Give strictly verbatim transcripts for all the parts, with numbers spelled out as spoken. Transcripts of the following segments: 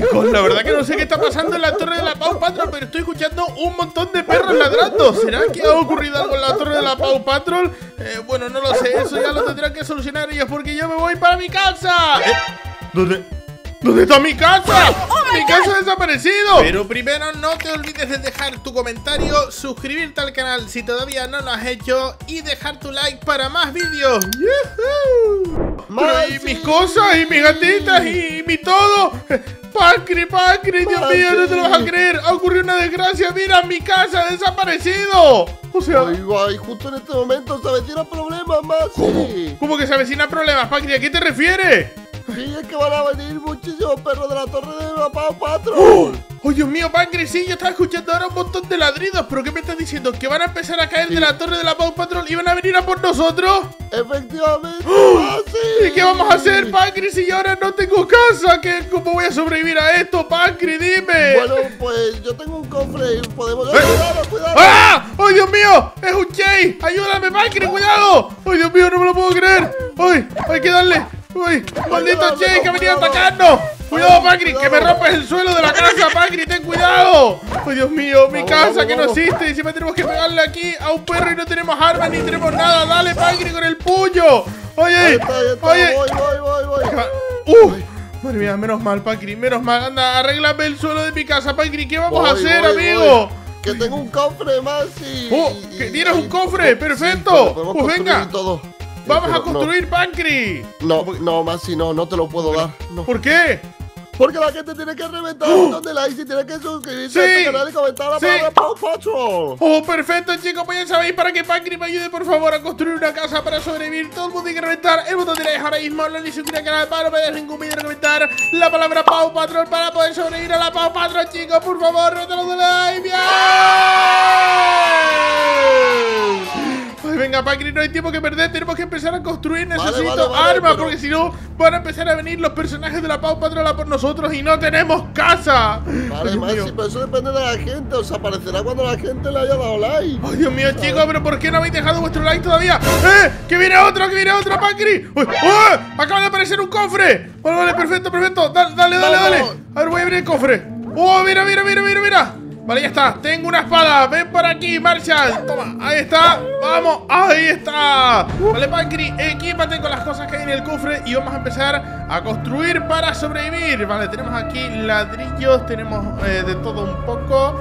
Chicos, la verdad que no sé qué está pasando en la torre de la Paw Patrol, pero estoy escuchando un montón de perros ladrando. ¿Será que ha ocurrido algo en la torre de la Paw Patrol? Eh, bueno, no lo sé, eso ya lo tendrán que solucionar ellos, porque yo me voy para mi casa. ¿Eh? ¿Dónde...? ¿Dónde está mi casa? Oh, ¡mi casa ha desaparecido! Pero primero no te olvides de dejar tu comentario, suscribirte al canal si todavía no lo has hecho y dejar tu like para más vídeos. ¡Y mis cosas! ¡Y mis gatitas! ¡Y mi todo! ¡Pancri, Pancri! ¡Dios mío, no te lo vas a creer! ¡Ha ocurrido una desgracia! ¡Mira, mi casa ha desaparecido! O sea... Ay, guay, justo en este momento se avecinan problemas, Massi. ¿Cómo? ¿Cómo que se avecinan problemas, Pancri? ¿A qué te refieres? Sí, es que van a venir muchísimos perros de la torre de la Paw Patrol. ¡Oh! ¡Oh, Dios mío, Pancri! Sí, yo estaba escuchando ahora un montón de ladridos. ¿Pero qué me estás diciendo? ¿Que van a empezar a caer sí. de la torre de la Paw Patrol y van a venir a por nosotros? ¡Efectivamente! ¡Oh! Ah, sí. ¿Y qué vamos a hacer, Pancri, si yo ahora no tengo casa? ¿Qué, ¿Cómo voy a sobrevivir a esto, Pancri? ¡Dime! Bueno, pues yo tengo un cofre y podemos... ¿Eh? ¡Cuidado, cuidado! ¡Ah! ¡Oh, Dios mío! ¡Es un Chase! ¡Ayúdame, Pancri! ¡Cuidado! ¡Oh, Dios mío! ¡No me lo puedo creer! ¡Ay! ¡Hay que darle! ¡Uy! ¡Maldito Chase que ha venido a atacarnos! ¡Cuidado, Pancri! ¡Que me rompes el suelo de la casa, Pancri! ¡Ten cuidado! ¡Ay, Dios mío! ¡Mi casa que no existe! Y encima tenemos que pegarle aquí a un perro y no tenemos armas ni tenemos nada. ¡Dale, Pancri, con el puño! ¡Oye! ¡Oye! ¡Voy, voy, voy, voy! ¡Uh! Madre mía, menos mal, Pancri. Menos mal. Anda, arréglame el suelo de mi casa, Pancri. ¿Qué vamos a hacer, amigo? ¡Que tengo un cofre, Massi! ¡Oh! ¡Que tienes un cofre! ¡Perfecto! ¡Pues venga! ¡Vamos a construir, no. Pancri! No, no, Massi, no, no te lo puedo dar. No. ¿Por qué? Porque la gente tiene que reventar un montón de likes y tiene que suscribirse sí. a este canal y comentar a la sí. palabra Paw Patrol. ¡Oh, perfecto, chicos! Pues ya sabéis, para que Pancri me ayude, por favor, a construir una casa para sobrevivir, todo el mundo tiene que reventar el botón de like ahora mismo, no ni suscribir al canal para no perder ningún vídeo, comentar la palabra Paw Patrol para poder sobrevivir a la Paw Patrol, chicos. Por favor, reventar de like. ¡Bien! Pues venga, Pancri, no hay tiempo que perder. Tenemos que empezar a construir. Necesito vale, vale, vale, armas, pero... porque si no van a empezar a venir los personajes de la Paw Patrol por nosotros y no tenemos casa. Vale, Massi, pero eso depende de la gente. Os aparecerá cuando la gente le haya dado like. ¡Ay, Dios mío, chicos! ¿Pero por qué no habéis dejado vuestro like todavía? ¡Eh! ¡Que viene otro! ¡Que viene otro, Pancri! ¡Uy! ¡Oh! ¡Acaba de aparecer un cofre! Vale, vale, perfecto, perfecto. Dale, dale, dale, dale. A ver, voy a abrir el cofre. ¡Oh, mira, mira, mira, mira, mira! Vale, ya está. Tengo una espada. Ven para aquí, Marshall. Toma, ahí está. Vamos, ahí está. Vale, Pancri, equípate con las cosas que hay en el cofre y vamos a empezar a construir para sobrevivir. Vale, tenemos aquí ladrillos, tenemos eh, de todo un poco.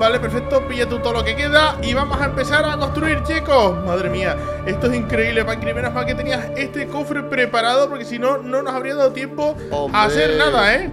Vale, perfecto. Pilla tú todo lo que queda y vamos a empezar a construir, chicos. Madre mía, esto es increíble, Pancri. Menos mal que tenías este cofre preparado porque si no, no nos habría dado tiempo Hombre. a hacer nada, ¿eh?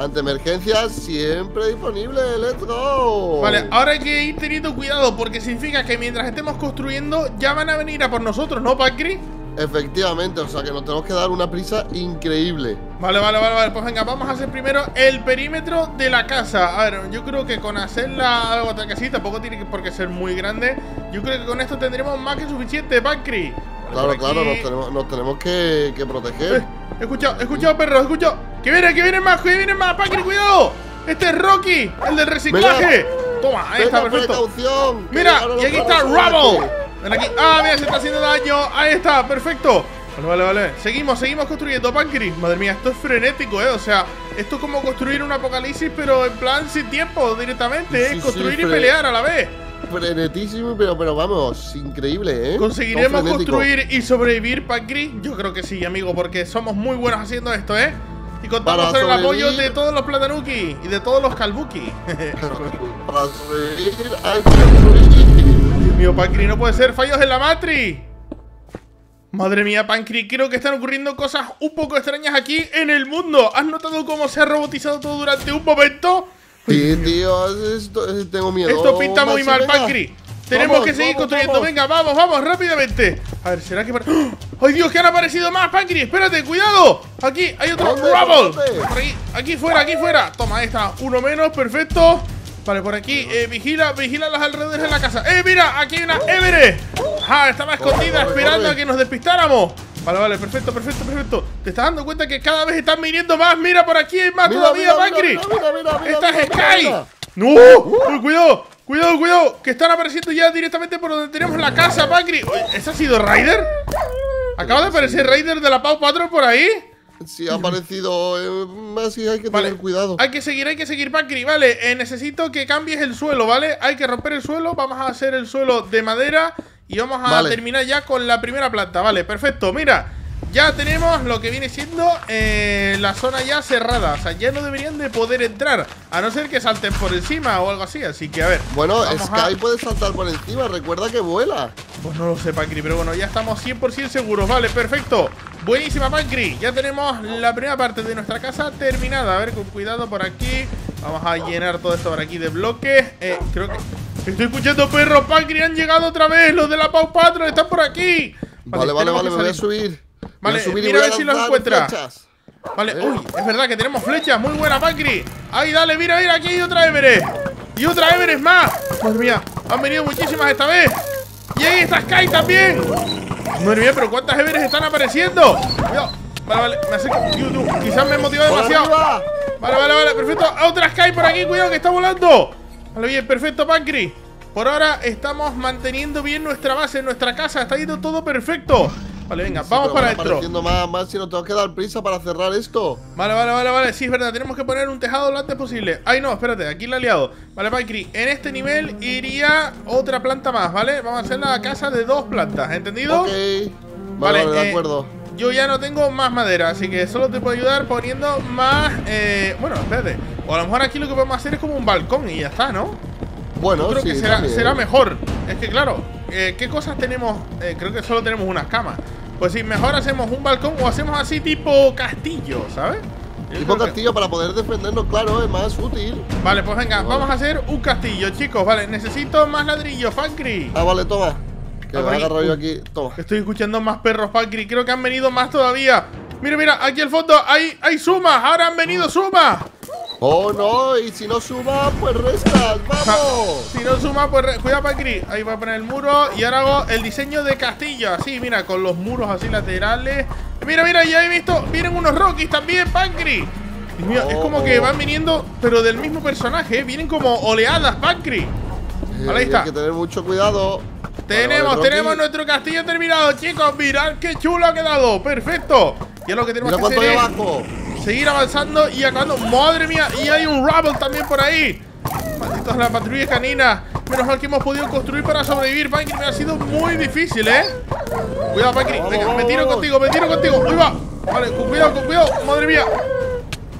Ante emergencias, siempre disponible. ¡Let's go! Vale, ahora hay que ir teniendo cuidado, porque significa que mientras estemos construyendo, ya van a venir a por nosotros, ¿no, Pancri? Efectivamente, o sea que nos tenemos que dar una prisa increíble. Vale, vale, vale, vale. Pues venga, vamos a hacer primero el perímetro de la casa. A ver, yo creo que con hacerla algo tan que así, tampoco tiene por qué ser muy grande. Yo creo que con esto tendremos más que suficiente, Pancri. Claro, claro, nos tenemos, nos tenemos que, que proteger. He escuchado, he escuchado, perro, he escuchado. ¡Que viene, que viene más, que viene más, Pancri, cuidado! Este es Rocky, el del reciclaje. Mira, toma, ahí está, perfecto. Mira, y aquí está Rubble. Ven aquí. Ah, mira, se está haciendo daño. Ahí está, perfecto. Vale, vale, vale. Seguimos, seguimos construyendo, Pancri. Madre mía, esto es frenético, ¿eh? O sea, esto es como construir un apocalipsis, pero en plan sin tiempo directamente, ¿eh? Sí, construir sí, y pelear a la vez. Frenetísimo, pero, pero vamos, increíble, ¿eh? ¿Conseguiremos construir y sobrevivir, Pancri? Yo creo que sí, amigo, porque somos muy buenos haciendo esto, ¿eh? Y contamos con el apoyo de todos los platanookies y de todos los calbuki. Para sobrevivir hay que sobrevivir. Dios mío, Pancri, no puede ser, fallos en la matriz. Madre mía, Pancri, creo que están ocurriendo cosas un poco extrañas aquí en el mundo. ¿Has notado cómo se ha robotizado todo durante un momento? Sí, tío, esto, tengo miedo. Esto pinta muy mal, Pancri. Tenemos vamos, que seguir vamos, construyendo. Vamos. Venga, vamos, vamos, rápidamente. A ver, ¿será que... ¡Oh, ¡ay, Dios, que han aparecido más, Pancri! ¡Espérate, cuidado! Aquí hay otro Rubble. Aquí, aquí fuera, aquí fuera. Toma, ahí está. Uno menos, perfecto. Vale, por aquí. Eh, vigila, vigila los alrededores de la casa. ¡Eh, mira! Aquí hay una Everest. Ah, estaba escondida esperando a que nos despistáramos. Vale, vale, perfecto, perfecto, perfecto. Te estás dando cuenta que cada vez están viniendo más. Mira, por aquí hay más mira, todavía, Pancri. Esta es Sky. Mira. ¡No! Uh, ¡Cuidado! ¡Cuidado, cuidado! Que están apareciendo ya directamente por donde tenemos la casa, Pancri. ¿Esa ha sido Raider? ¿Acaba de aparecer Raider de la Paw Patrol por ahí? Si ha aparecido eh, Massi, hay que tener vale. cuidado. Hay que seguir, hay que seguir, Pancri, vale. eh, Necesito que cambies el suelo, ¿vale? Hay que romper el suelo, vamos a hacer el suelo de madera. Y vamos a vale. terminar ya con la primera planta, vale, perfecto, mira. Ya tenemos lo que viene siendo eh, la zona ya cerrada. O sea, ya no deberían de poder entrar, a no ser que salten por encima o algo así. Así que, a ver. Bueno, Sky a... puede saltar por encima, recuerda que vuela. Pues no lo sé, Pancri, pero bueno, ya estamos cien por cien seguros. Vale, perfecto. Buenísima, Pancri. Ya tenemos la primera parte de nuestra casa terminada. A ver, con cuidado por aquí. Vamos a llenar todo esto por aquí de bloques. eh, Creo que... Estoy escuchando perros, Pancri. Han llegado otra vez los de la Paw Patrol. Están por aquí. Vale, vale, vale, me voy a subir. Vale, mira a ver si los encuentra. Flechas. Vale, eh. uy, es verdad que tenemos flechas. Muy buena, Pancri. Ahí, dale, mira, mira, aquí hay otra Everest. Y otra Everest más. Madre mía, han venido muchísimas esta vez. Y ahí está Sky también. Madre mía, pero cuántas Everest están apareciendo. Cuidado. Vale, vale, me acerco. YouTube, quizás me he motivado demasiado. Vale, vale, vale, perfecto. Otra Sky por aquí, cuidado que está volando. Vale, bien, perfecto, Pancri. Por ahora estamos manteniendo bien nuestra base, nuestra casa. Está yendo todo perfecto. Vale, venga, sí, vamos para adentro. Más, más, si nos tenemos que dar prisa para cerrar esto. Vale, vale, vale, vale. Sí, es verdad, tenemos que poner un tejado lo antes posible. Ay, no, espérate, aquí la he liado. Vale, Pancri, en este nivel iría otra planta más, ¿vale? Vamos a hacer la casa de dos plantas, ¿entendido? Ok. Vale, vale, vale eh, de acuerdo. Yo ya no tengo más madera, así que solo te puedo ayudar poniendo más... Eh, bueno, espérate. O a lo mejor aquí lo que podemos hacer es como un balcón y ya está, ¿no? Bueno, yo creo sí, que será, será mejor. Es que, claro, eh, ¿qué cosas tenemos? Eh, creo que solo tenemos unas camas. Pues sí, mejor hacemos un balcón o hacemos así tipo castillo, ¿sabes? Yo tipo castillo que... para poder defendernos, claro, es más útil. Vale, pues venga, vale. vamos a hacer un castillo, chicos. Vale, necesito más ladrillos, Pancri. Ah, vale, toma. Que ah, me agarro yo aquí, toma. Estoy escuchando más perros, Pancri. Creo que han venido más todavía. Mira, mira, aquí al fondo hay, hay sumas. Ahora han venido sumas. Oh, no, y si no suma, pues restas, vamos. Si no suma, pues restas. Cuidado, Pancri. Ahí va a poner el muro. Y ahora hago el diseño de castillo. Así, mira, con los muros así laterales. Mira, mira, ya he visto. Vienen unos Rockies también, Pancri. Dios mío, oh. Es como que van viniendo, pero del mismo personaje, ¿eh? Vienen como oleadas, Pancri. Vale, ahí está. Hay que tener mucho cuidado. Tenemos, vale, vale, tenemos nuestro castillo terminado, chicos. Mirad qué chulo ha quedado. Perfecto. Y es lo que tenemos mira que hacer. Debajo. Seguir avanzando y acabando. ¡Madre mía! Y hay un Rubble también por ahí. Malditos las patrullas caninas. Menos mal que hemos podido construir para sobrevivir, Pancri. Me ha sido muy difícil, ¿eh? Cuidado, Pancri. Venga, me tiro contigo, me tiro contigo. ¡Uy, va! Vale, con cuidado, con cuidado. ¡Madre mía!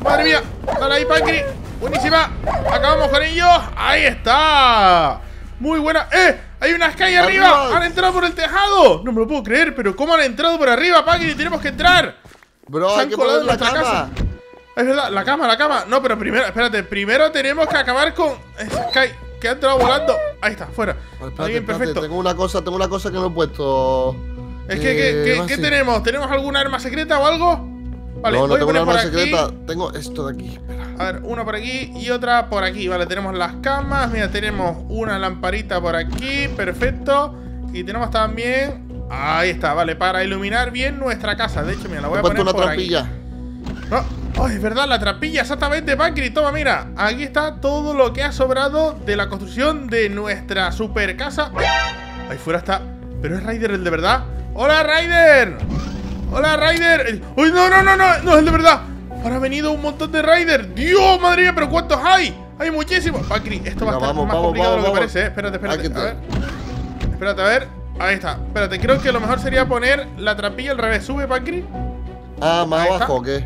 ¡Madre mía! Dale ahí, Pancri. Buenísima. Acabamos con ellos. ¡Ahí está! Muy buena. ¡Eh! ¡Hay una Sky arriba! ¡Han entrado por el tejado! No me lo puedo creer, pero ¿cómo han entrado por arriba, Pancri? ¡Tenemos que entrar! Bro, hay que poner la cama. Casa. Es verdad, la cama, la cama. No, pero primero, espérate, primero tenemos que acabar con Sky, que ha entrado volando. Ahí está, fuera. Vale, espérate, bien, perfecto. Espérate, tengo una cosa, tengo una cosa que no he puesto. Es eh, que, ¿qué, qué, ¿qué tenemos? ¿Tenemos alguna arma secreta o algo? Vale, no, no tengo una arma secreta. Tengo esto de aquí. Espera. A ver, una por aquí y otra por aquí. Vale, tenemos las camas. Mira, tenemos una lamparita por aquí. Perfecto. Y tenemos también... Ahí está, vale, para iluminar bien nuestra casa. De hecho, mira, la voy a poner por trampilla. Aquí no, oh, es verdad, la trampilla, exactamente, Pancri. Toma, mira, aquí está todo lo que ha sobrado de la construcción de nuestra super casa. Ahí fuera está, pero es Raider el de verdad. ¡Hola, Raider! ¡Hola, Raider! ¡Uy, no, no, no, no! No, es el de verdad. Ahora ha venido un montón de Raider. ¡Dios, madre mía, pero cuántos hay! ¡Hay muchísimos! Pancri, esto va a estar más complicado de lo que parece, ¿eh? Espérate, espérate, a ver. Espérate, a ver. Ahí está, espérate, creo que lo mejor sería poner la trampilla al revés. ¿Sube, Pancri? Ah, ¿más abajo o qué?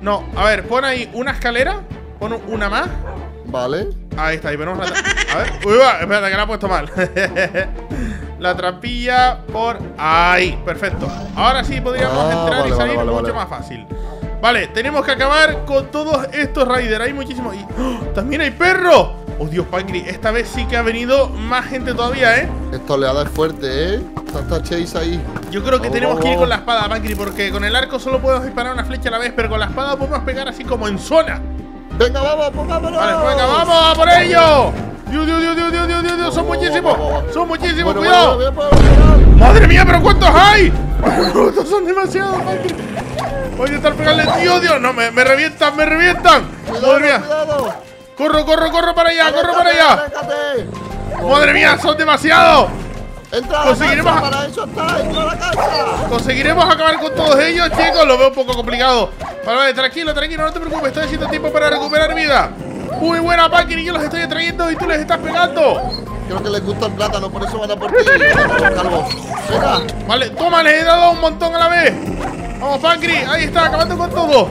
No, a ver, pon ahí una escalera. Pon una más. Vale. Ahí está, ahí ponemos la trampilla. A ver, uy, va, espérate, que la he puesto mal. La trampilla por... Ahí, perfecto. Ahora sí podríamos ah, entrar vale, y salir vale, vale, mucho vale. más fácil. Vale, tenemos que acabar con todos estos Raiders. Hay muchísimos... Y... ¡Oh! ¡También hay perros! ¡Oh, Dios, Pancri! Esta vez sí que ha venido más gente todavía, ¿eh? Esta oleada es fuerte, ¿eh? Está Chase ahí. Yo creo que oh, tenemos oh, que ir con la espada, Pancri, porque con el arco solo podemos disparar una flecha a la vez, pero con la espada podemos pegar así como en zona. ¡Venga, vamos, pues, vámonos! Vale, venga, vamos, a por ello. ¡Dios, Dios, Dios, Dios, Dios, Dios, Dios, Dios! ¡Son muchísimos! ¡Son muchísimos! Bueno, ¡cuidado! Bueno, bueno, bueno, bueno. ¡Madre mía, pero cuántos hay! ¡Estos son demasiados, Pancri! Voy a intentar pegarle, tío, Dios. No, me, me revientan, me revientan. Cuidado, madre mía. Cuidado. Corro, corro, corro para allá, aléjate, corro para allá. Aléjate. Madre mía, son demasiados. Entra a la Conseguiremos cancha, a... para eso está, entra a la cancha. Conseguiremos acabar con todos ellos, chicos. Lo veo un poco complicado. Vale, vale, tranquilo, tranquilo, no te preocupes. Estoy haciendo tiempo para recuperar vida. Muy buena, Pancri, yo los estoy atrayendo y tú les estás pegando. Creo que les gusta el plátano, por eso van a por ti. Vale, toma, les he dado un montón a la vez. Vamos, Pancri, ahí está, acabando con todo.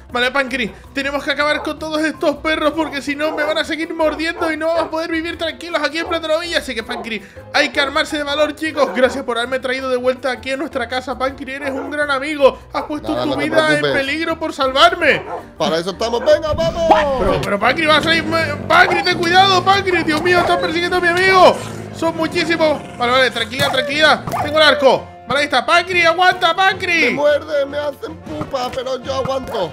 Vale, Pancri, tenemos que acabar con todos estos perros porque si no me van a seguir mordiendo y no vamos a poder vivir tranquilos aquí en Platonovilla. Así que, Pancri, hay que armarse de valor, chicos. Gracias por haberme traído de vuelta aquí a nuestra casa, Pancri, eres un gran amigo. Has puesto Nada, tu no vida en peligro por salvarme. Para eso estamos, venga, vamos. Pero, pero Pancri, vas a ir. Pancri, ten cuidado, Pancri. Dios mío, están persiguiendo a mi amigo. Son muchísimos. Vale, vale, tranquila, tranquila. Tengo el arco. Vale, ahí está. Pancri, aguanta, Pancri. Me muerde, me hacen pupa, pero yo aguanto.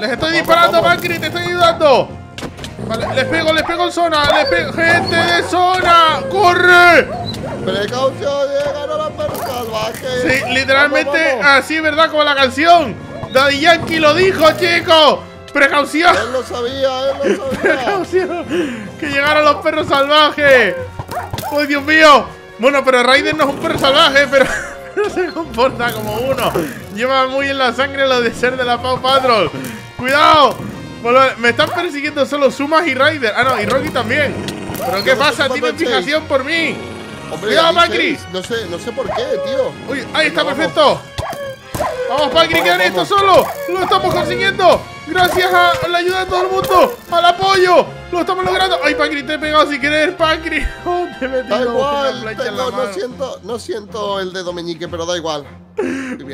Les estoy vamos, disparando, vamos. Pancri, te estoy ayudando. Vale, les pego, les pego en zona. Les pego. ¡Gente de zona! ¡Corre! Precaución, llegan a las personas salvajes. Sí, literalmente vamos, vamos. Así, ¿verdad? Como la canción. Daddy Yankee lo dijo, chicos. Precaución. Él lo sabía, él lo sabía. Precaución. Que llegaron los perros salvajes. ¡Oh, Dios mío! Bueno, pero Raider no es un perro salvaje, pero no se comporta como uno. Lleva muy en la sangre lo de ser de la Paw Patrol. ¡Cuidado! Bueno, me están persiguiendo solo Zuma y Raider. Ah, no, y Rocky también. ¿Pero qué pasa? Tienen fijación por mí. Hombre, ¡cuidado, Pancri! No sé, no sé por qué, tío. Uy, ahí está, vamos. Perfecto. Vamos, Pancri, quedan estos solos. Lo estamos consiguiendo. Gracias a la ayuda de todo el mundo. Al apoyo. Lo estamos logrando. Ay, Pancri, te he pegado sin querer, Pancri. Oh, te he metido da igual, tengo, no, siento, no siento el dedo meñique, pero da igual.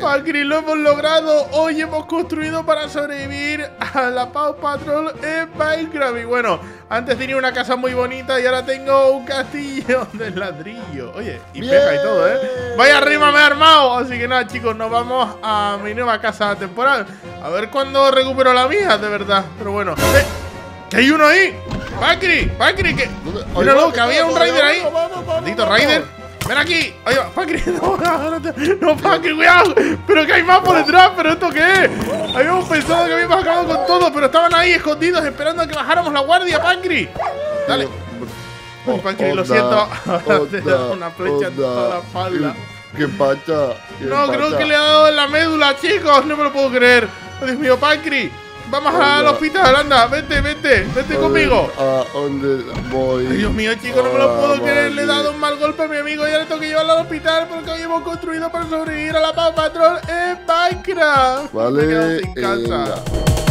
Pancri, lo hemos logrado. Hoy hemos construido para sobrevivir a la Paw Patrol en Minecraft. Y bueno, antes tenía una casa muy bonita y ahora tengo un castillo de ladrillo. Oye, y bien. Peja y todo, ¿eh? Vaya rima me he armado. Así que nada, chicos, nos vamos a mi nueva casa temporal. A ver cuándo recupero la mía, de verdad. Pero bueno. Eh, ¡Que hay uno ahí! ¡Pancri! ¡Pancri! Que... Míralo, que había un Raider ahí. Maldito Raider. ¡Ven aquí! Ay, Pancri, no, no, no, Pancri, cuidado. Pero que hay más por detrás, pero ¿esto qué es? Habíamos pensado que habíamos acabado con todo, pero estaban ahí escondidos esperando a que bajáramos la guardia, Pancri. Dale. Oh, Pancri, oh, lo siento. Ahora oh, te da una flecha oh, en toda la falda. ¿Qué pasa? No, pacha? Creo que le ha dado en la médula, chicos. No me lo puedo creer. Dios mío, Pancri. Vamos oh, al hospital, anda, vete, vete, vete oh, conmigo. ¿A dónde voy? Ay, Dios mío, chicos, no me lo puedo creer. Le he dado un mal golpe a mi amigo y ahora tengo que llevarlo al hospital porque hoy hemos construido para sobrevivir a la Paw Patrol en Minecraft. Vale, me he quedado sin casa. Eh,